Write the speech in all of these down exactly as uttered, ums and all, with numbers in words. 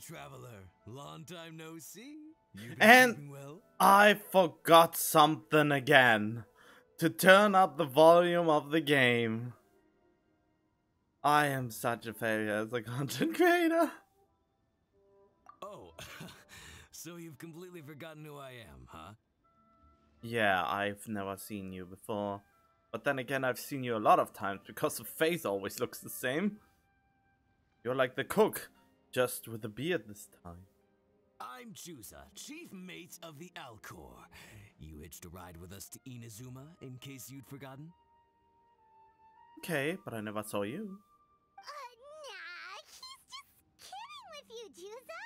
traveler. Long time no see. And well? I forgot something again. To turn up the volume of the game. I am such a failure as a content creator. Oh, so you've completely forgotten who I am, huh? Yeah, I've never seen you before. But then again, I've seen you a lot of times because the face always looks the same. You're like the cook, just with a beard this time. I'm Chusa, chief mate of the Alcor. You hitched a ride with us to Inazuma, in case you'd forgotten? Okay, but I never saw you. Uh, nah, he's just kidding with you, Chusa.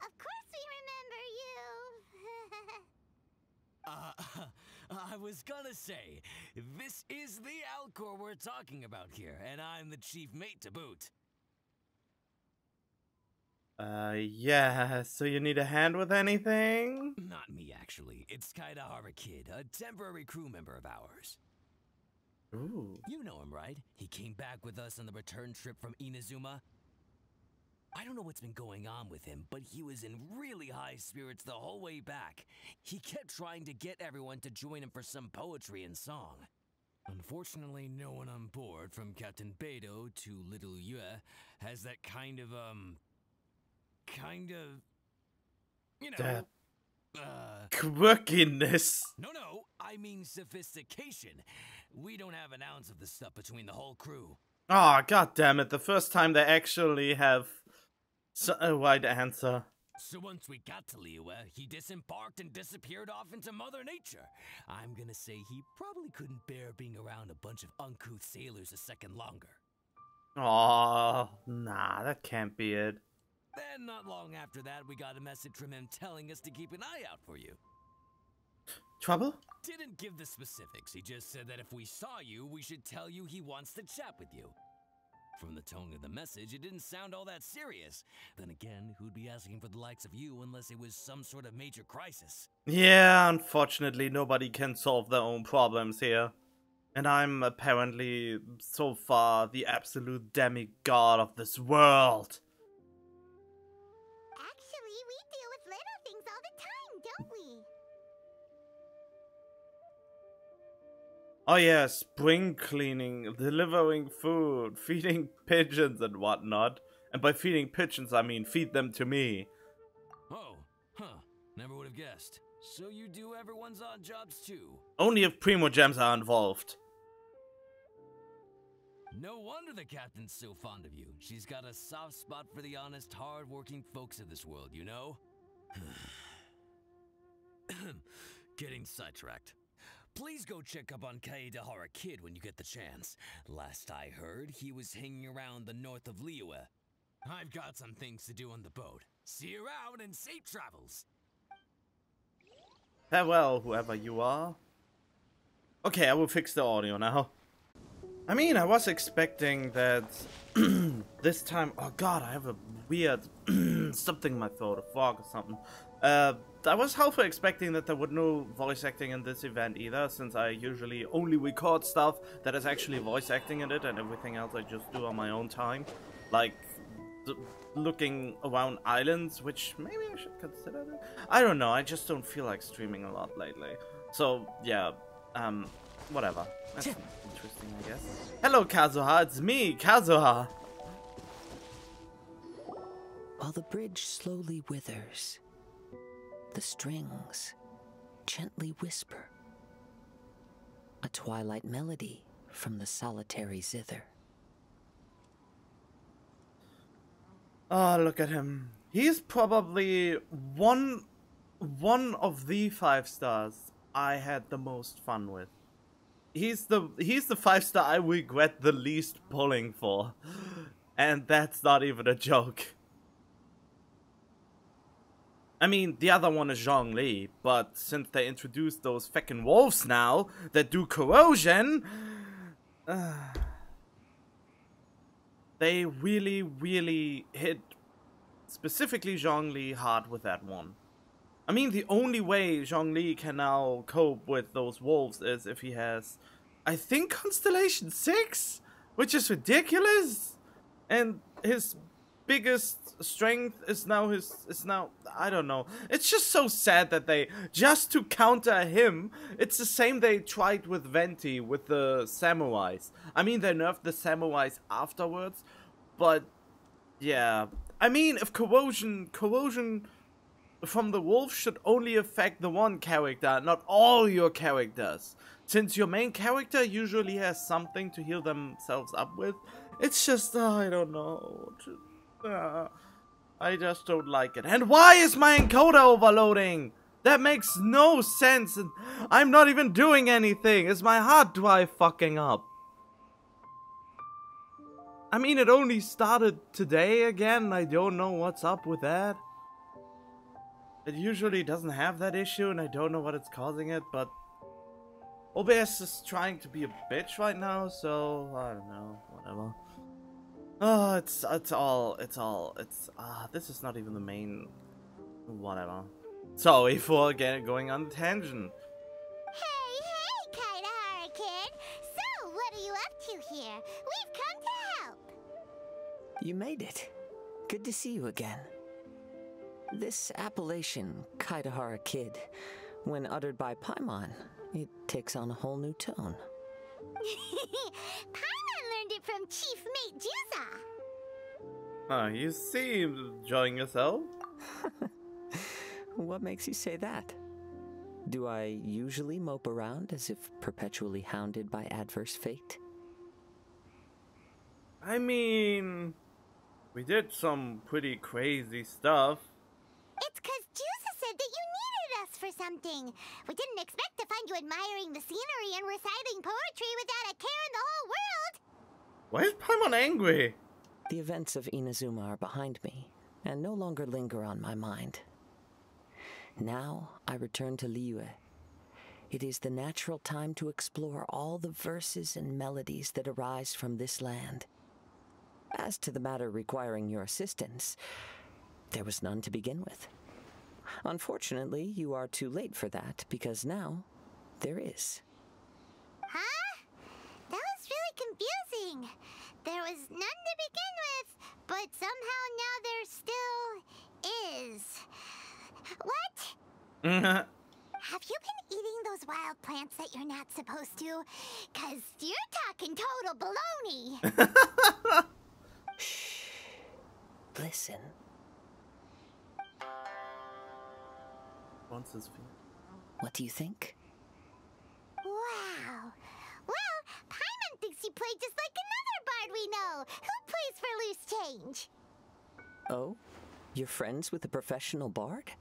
Of course we remember you. uh, I was gonna say, this is the Alcor we're talking about here, and I'm the chief mate to boot. Uh, yeah, so you need a hand with anything? Not me, actually. It's Kaedehara Kid, a temporary crew member of ours. Ooh. You know him, right? He came back with us on the return trip from Inazuma. I don't know what's been going on with him, but he was in really high spirits the whole way back. He kept trying to get everyone to join him for some poetry and song. Unfortunately, no one on board, from Captain Beidou to Little Liyue, has that kind of, um... kind of, you know, the uh, quirkiness. No, no, I mean sophistication. We don't have an ounce of this stuff between the whole crew. Oh, god damn it! The first time they actually have so a wide answer. So once we got to Liyue, he disembarked and disappeared off into Mother Nature. I'm gonna say he probably couldn't bear being around a bunch of uncouth sailors a second longer. Oh, nah, that can't be it. Then, not long after that, we got a message from him telling us to keep an eye out for you. Trouble? Didn't give the specifics. He just said that if we saw you, we should tell you he wants to chat with you. From the tone of the message, it didn't sound all that serious. Then again, who'd be asking for the likes of you unless it was some sort of major crisis? Yeah, unfortunately, nobody can solve their own problems here. And I'm apparently, so far, the absolute demigod of this world. Oh yeah, spring cleaning, delivering food, feeding pigeons and whatnot. And by feeding pigeons, I mean feed them to me. Oh, huh. Never would have guessed. So you do everyone's odd jobs too? Only if Primo Gems are involved. No wonder the captain's so fond of you. She's got a soft spot for the honest, hard-working folks of this world, you know? Getting sidetracked. Please go check up on Kaedehara Kid when you get the chance. Last I heard, he was hanging around the north of Liyue. I've got some things to do on the boat. See you out and safe travels. Farewell, whoever you are. Okay, I will fix the audio now. I mean, I was expecting that this time... Oh god, I have a weird... something in my throat, a fog or something. Uh... I was halfway expecting that there would no voice acting in this event either, since I usually only record stuff that is actually voice acting in it, and everything else I just do on my own time. Like, looking around islands, which maybe I should consider that. I don't know, I just don't feel like streaming a lot lately. So, yeah, um, whatever. That's interesting, I guess. Hello, Kazuha, it's me, Kazuha! While the bridge slowly withers, the strings gently whisper a twilight melody from the solitary zither. Oh, look at him. He's probably one one of the five stars I had the most fun with. He's the he's the five star I regret the least pulling for. And that's not even a joke. I mean, the other one is Zhongli, but since they introduced those feckin' wolves now that do corrosion, uh, they really, really hit specifically Zhongli hard with that one. I mean, the only way Zhongli can now cope with those wolves is if he has, I think, Constellation six, which is ridiculous, and his biggest strength is now his, is now, I don't know. It's just so sad that they, just to counter him, it's the same they tried with Venti, with the samurais. I mean, they nerfed the samurais afterwards, but yeah. I mean, if corrosion, corrosion from the wolf should only affect the one character, not all your characters. Since your main character usually has something to heal themselves up with, it's just, uh, I don't know. Uh, I just don't like it. And why is my encoder overloading? That makes no sense. And I'm not even doing anything. Is my hard drive fucking up? I mean, it only started today again. I don't know what's up with that. It usually doesn't have that issue, and I don't know what it's causing it, but O B S is trying to be a bitch right now, so I don't know, whatever. Oh, it's it's all it's all it's ah. Uh, this is not even the main, whatever. Sorry for again going on the tangent. Hey, hey, Kaedehara kid. So, what are you up to here? We've come to help. You made it. Good to see you again. This appellation, Kaedehara Kid, when uttered by Paimon, it takes on a whole new tone. Paimon learned it from Chief Mate Juza. Oh, you seem enjoying yourself. What makes you say that? Do I usually mope around as if perpetually hounded by adverse fate? I mean, we did some pretty crazy stuff. It's because Juza said that you needed us for something. We didn't expect to find you admiring the scenery and reciting poetry without a care in the whole world. Why is Paimon angry? The events of Inazuma are behind me and no longer linger on my mind. Now I return to Liyue. It is the natural time to explore all the verses and melodies that arise from this land. As to the matter requiring your assistance, there was none to begin with. Unfortunately, you are too late for that, because now there is. Huh? That was really confusing. There was none to begin with, but somehow now there still is. What? Have you been eating those wild plants that you're not supposed to? Because you're talking total baloney. Shh. Listen. What do you think? Wow. Well, Paimon thinks he played just like another bard we know, who plays for loose change. Oh? You're friends with a professional bard?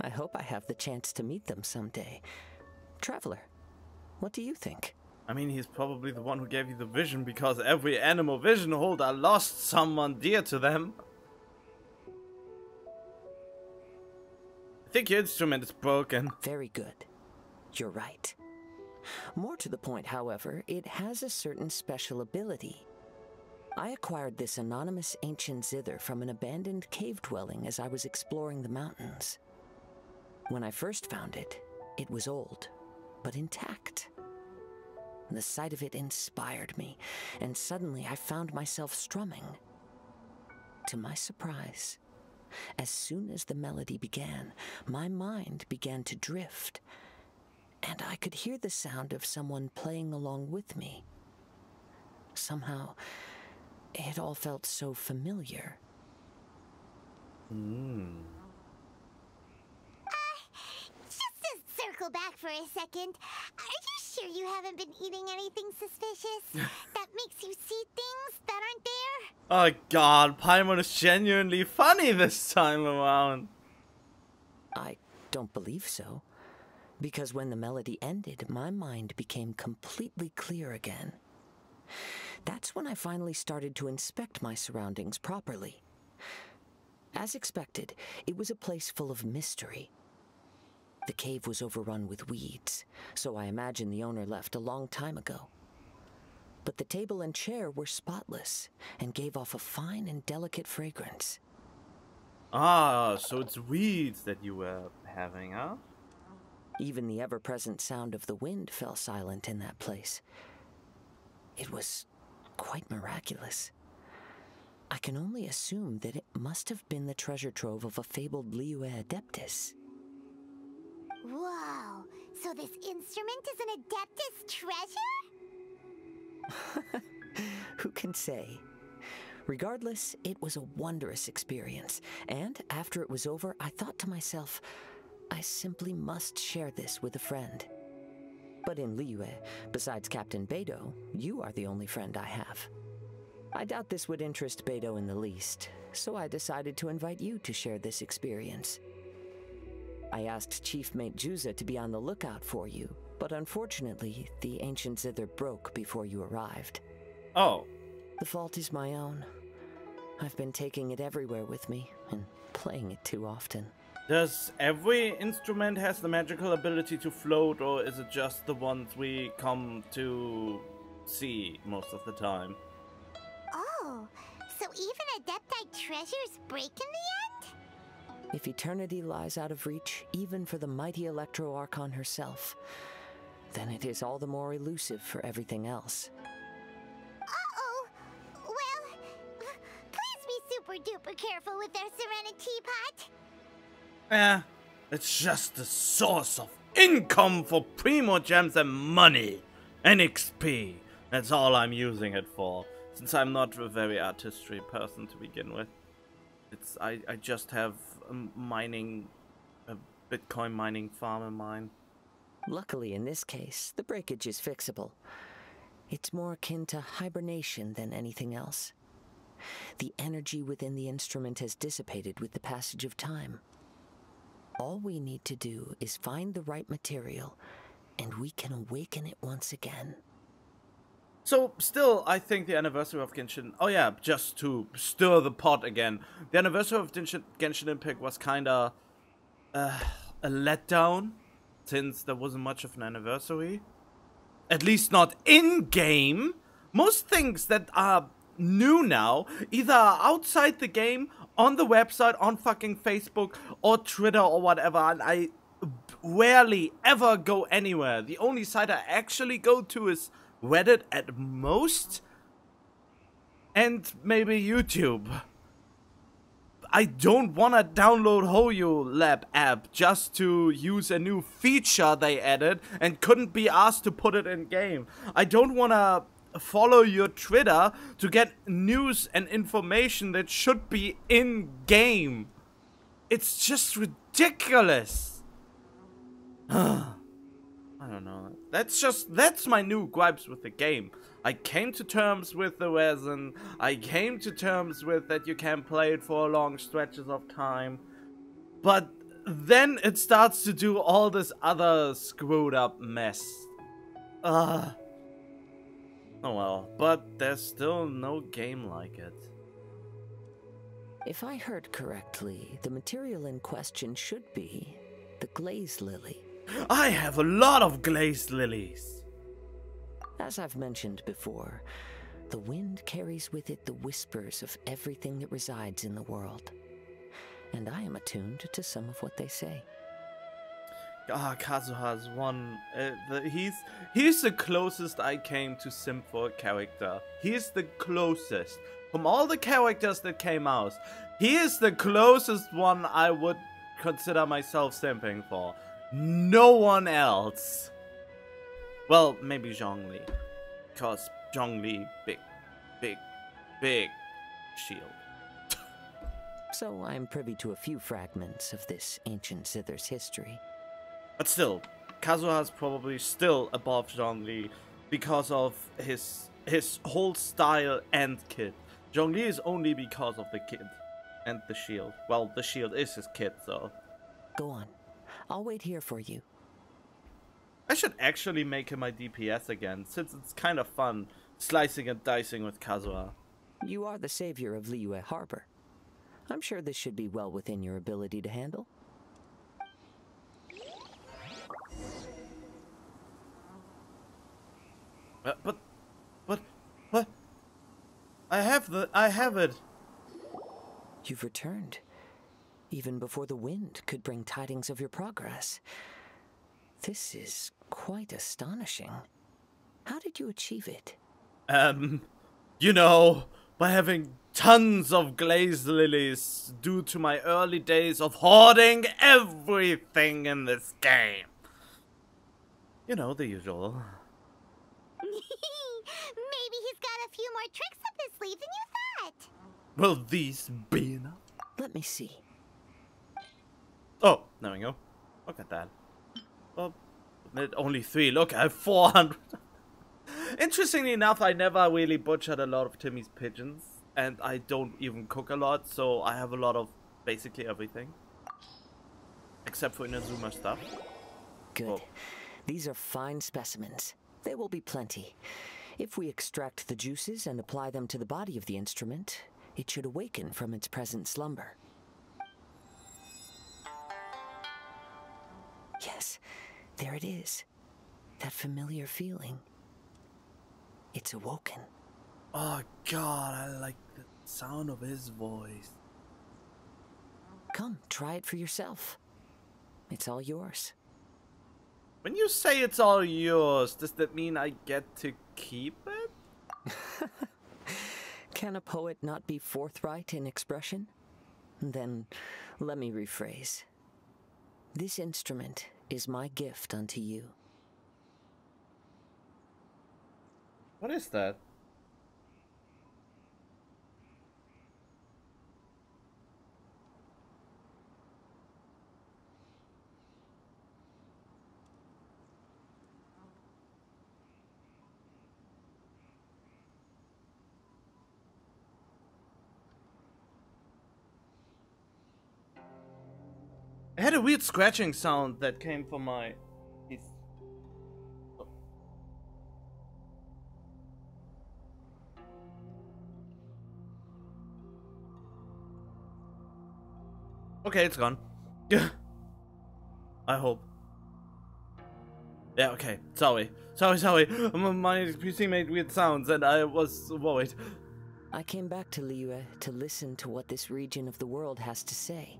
I hope I have the chance to meet them someday. Traveler, what do you think? I mean, he's probably the one who gave you the vision, because every animal vision holder lost someone dear to them. I think your instrument is broken. Very good. You're right. More to the point, however, it has a certain special ability. I acquired this anonymous ancient zither from an abandoned cave dwelling as I was exploring the mountains. When I first found it, it was old, but intact. The sight of it inspired me, and suddenly I found myself strumming. To my surprise, as soon as the melody began, my mind began to drift, and I could hear the sound of someone playing along with me. Somehow, it all felt so familiar. Mm. Uh, just to circle back for a second, are you sure you haven't been eating anything suspicious that makes you see things that aren't there? Oh god, Paimon is genuinely funny this time around. I don't believe so, because when the melody ended, my mind became completely clear again. That's when I finally started to inspect my surroundings properly. As expected, it was a place full of mystery. The cave was overrun with weeds, so I imagine the owner left a long time ago. But the table and chair were spotless and gave off a fine and delicate fragrance. Ah, so it's weeds that you were having, huh? Even the ever-present sound of the wind fell silent in that place. It was quite miraculous. I can only assume that it must have been the treasure trove of a fabled Liyue adeptus. Whoa, so this instrument is an adeptus treasure? Who can say? Regardless, it was a wondrous experience, and after it was over, I thought to myself, I simply must share this with a friend. But in Liyue, besides Captain Beidou, you are the only friend I have. I doubt this would interest Beidou in the least, so I decided to invite you to share this experience. I asked Chief Mate Juza to be on the lookout for you, but unfortunately, the ancient zither broke before you arrived. Oh. The fault is my own. I've been taking it everywhere with me, and playing it too often. Does every instrument has the magical ability to float, or is it just the ones we come to see most of the time? Oh, so even Adepti treasures break in the end? If eternity lies out of reach, even for the mighty Electro Archon herself, then it is all the more elusive for everything else. Uh-oh! Well, please be super-duper careful with our Serenity teapot! Eh, it's just a source of income for Primo Gems and money and X P. That's all I'm using it for, since I'm not a very artistry person to begin with. It's I, I just have a mining, a Bitcoin mining farm in mind. Luckily in this case, the breakage is fixable. It's more akin to hibernation than anything else. The energy within the instrument has dissipated with the passage of time. All we need to do is find the right material, and we can awaken it once again. So, still, I think the anniversary of Genshin... Oh yeah, just to stir the pot again. The anniversary of Genshin Impact was kinda... Uh, a letdown, since there wasn't much of an anniversary. At least not in-game! Most things that are new now, either are outside the game, on the website, on fucking Facebook, or Twitter, or whatever, and I rarely ever go anywhere. The only site I actually go to is Reddit at most, and maybe YouTube. I don't want to download HoYoLab app just to use a new feature they added and couldn't be asked to put it in-game. I don't want to follow your Twitter to get news and information that should be in-game. It's just ridiculous. I don't know. That's just, that's my new gripes with the game. I came to terms with the resin. I came to terms with that you can play it for long stretches of time. But then it starts to do all this other screwed up mess. Ugh. Oh well, but there's still no game like it. If I heard correctly, the material in question should be the glaze lily. I have a lot of glaze lilies! As I've mentioned before, the wind carries with it the whispers of everything that resides in the world. And I am attuned to some of what they say. Ah, Kazuha's one. Uh, the, he's he's the closest I came to simp for a character. He's the closest from all the characters that came out. He is the closest one I would consider myself simping for. No one else. Well, maybe Zhongli, cause Zhongli big, big, big shield. So I'm privy to a few fragments of this ancient zither's history. But still, Kazuha's probably still above Zhongli because of his his whole style and kit. Zhongli is only because of the kit and the shield. Well, the shield is his kit, so. Go on. I'll wait here for you. I should actually make him my D P S again, since it's kind of fun slicing and dicing with Kazuha. You are the savior of Liyue Harbor. I'm sure this should be well within your ability to handle. Uh, but, but, but, I have the, I have it. You've returned, even before the wind could bring tidings of your progress. This is quite astonishing. How did you achieve it? Um, you know, by having tons of glaze lilies due to my early days of hoarding everything in this game. You know, the usual. Maybe he's got a few more tricks up his sleeve than you thought. Will these be enough? Let me see. Oh, there we go. Look at that. Well, only three. Look, I have four hundred. Interestingly enough, I never really butchered a lot of Timmy's pigeons. And I don't even cook a lot, so I have a lot of basically everything. Except for Inazuma stuff. Good. Oh. These are fine specimens. There will be plenty. If we extract the juices and apply them to the body of the instrument, it should awaken from its present slumber. Yes, there it is. That familiar feeling. It's awoken. Oh God, I like the sound of his voice. Come, try it for yourself. It's all yours. When you say it's all yours, does that mean I get to keep it? Can a poet not be forthright in expression? Then let me rephrase. This instrument is my gift unto you. What is that? I had a weird scratching sound that came from my... Oh. Okay, it's gone. I hope. Yeah, okay. Sorry. Sorry, sorry. My P C made weird sounds and I was worried. I came back to Liyue to listen to what this region of the world has to say.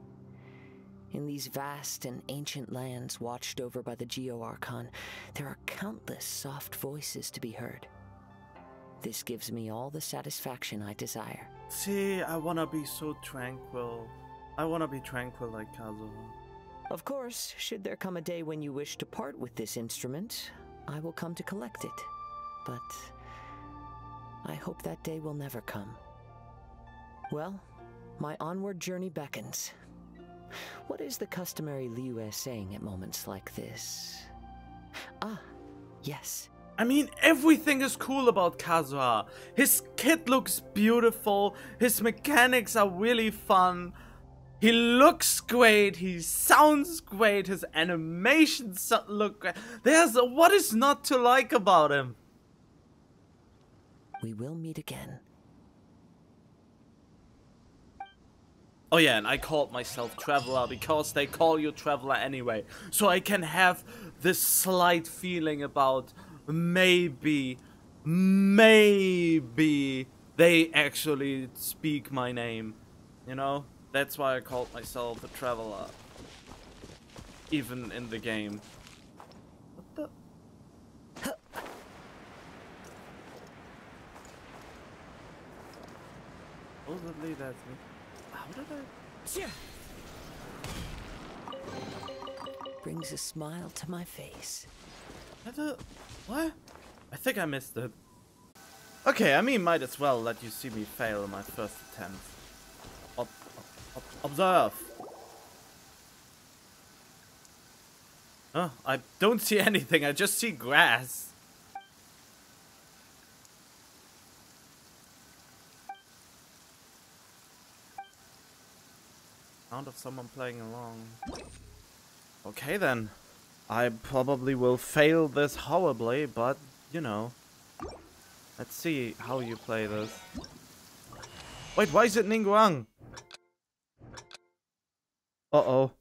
In these vast and ancient lands watched over by the Geo Archon, there are countless soft voices to be heard. This gives me all the satisfaction I desire. See, I want to be so tranquil. I want to be tranquil like Kazuha. Of course, should there come a day when you wish to part with this instrument, I will come to collect it. But I hope that day will never come. Well, my onward journey beckons. What is the customary Liyue saying at moments like this? Ah, yes. I mean, everything is cool about Kazuha. His kit looks beautiful. His mechanics are really fun. He looks great. He sounds great. His animations look great. There's a, what is not to like about him? We will meet again. Oh yeah, and I called myself Traveler because they call you Traveler anyway. So I can have this slight feeling about maybe, maybe they actually speak my name. You know? That's why I called myself a Traveler. Even in the game. What the? Supposedly that's me. Brings a smile to my face. What? I think I missed it. Okay, I mean, might as well let you see me fail in my first attempt. Ob ob observe. Huh? I don't see anything. I just see grass. Sound of someone playing along. Okay then, I probably will fail this horribly, but you know, let's see how you play this. Wait, why is it Ningguang? Uh oh.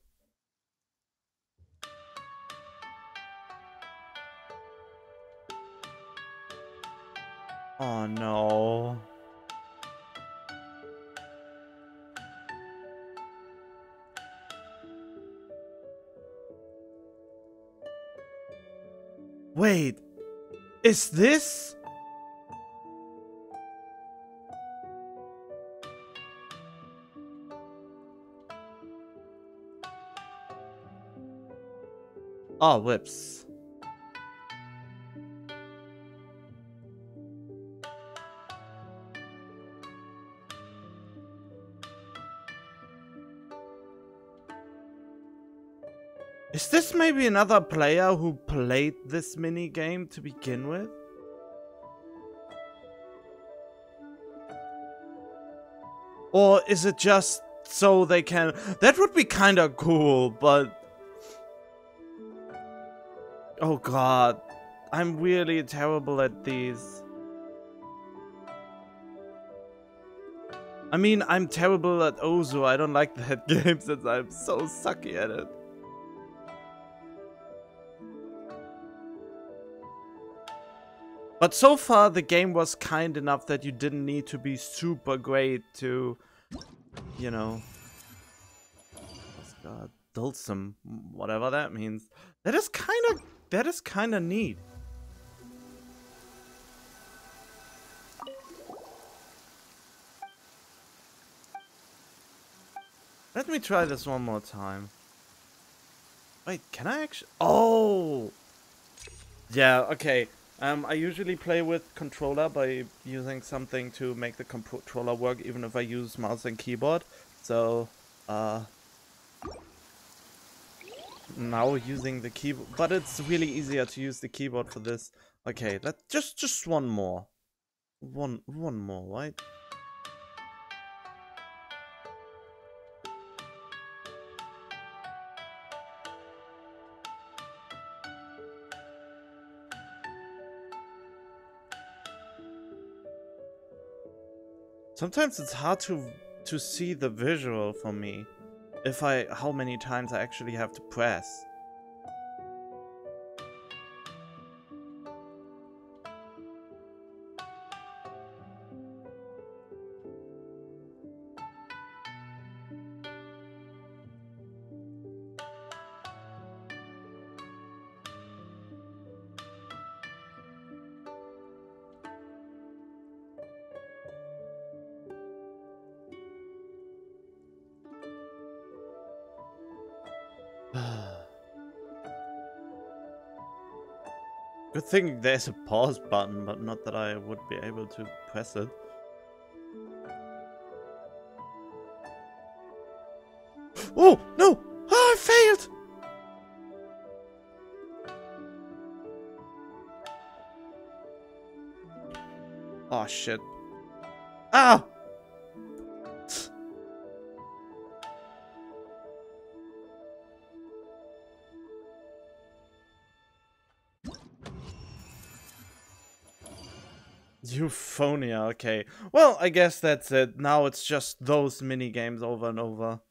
Oh no. Wait, is this? Oh, lips. Is this maybe another player who played this mini game to begin with? Or is it just so they can... That would be kind of cool, but... Oh god, I'm really terrible at these. I mean, I'm terrible at Ozu. I don't like that game since I'm so sucky at it. But so far, the game was kind enough that you didn't need to be super great to, you know, uh, dulcim, whatever that means. That is kind of, that is kind of neat. Let me try this one more time. Wait, can I actually? Oh, yeah. Okay. Um, I usually play with controller by using something to make the controller work, even if I use mouse and keyboard. So, uh, now using the keyboard, but it's really easier to use the keyboard for this. Okay, let's just just one more, one one more, right? Sometimes it's hard to to see the visual for me, if I how many times I actually have to press. Good thing there's a pause button, but not that I would be able to press it. Oh, no! Oh, I failed! Oh, shit. Ah! Euphonia, okay. Well, I guess that's it. Now it's just those mini games over and over.